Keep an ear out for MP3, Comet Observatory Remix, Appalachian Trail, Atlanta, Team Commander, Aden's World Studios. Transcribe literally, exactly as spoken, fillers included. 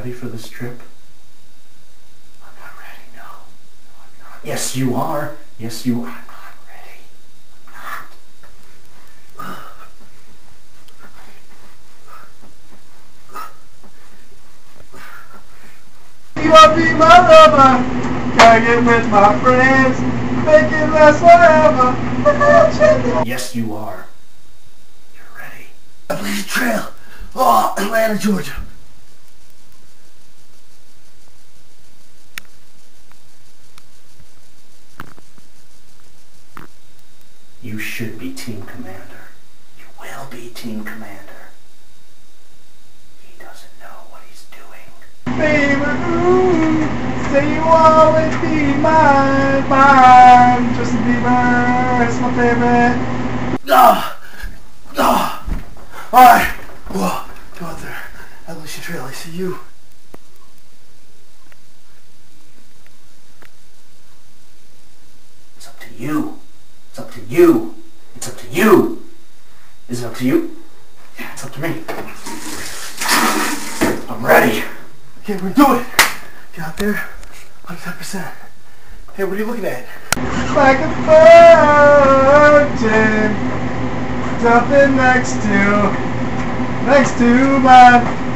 ready for this trip? I'm not ready, no. No, I'm not. Yes, you are. Yes, you are. I'm not ready. I'm not. You wanna be my lover? Hanging with my friends, make it last forever. Yes, you are. You're ready. I believe the trail. Oh, Atlanta, Georgia. You should be Team Commander. You will be Team Commander. He doesn't know what he's doing. Baby, ooh, say you always be mine, mine. Just be mine, it's my favorite. Ah, ah. All right. Whoa, go out there. Appalachian Trail, I see you. It's up to you. It's up to you. It's up to you. Is it up to you? Yeah, it's up to me. I'm ready. Okay, we're gonna do it. Get out there. one hundred percent. Hey, what are you looking at? Like a virgin. Nothing next to... Next to my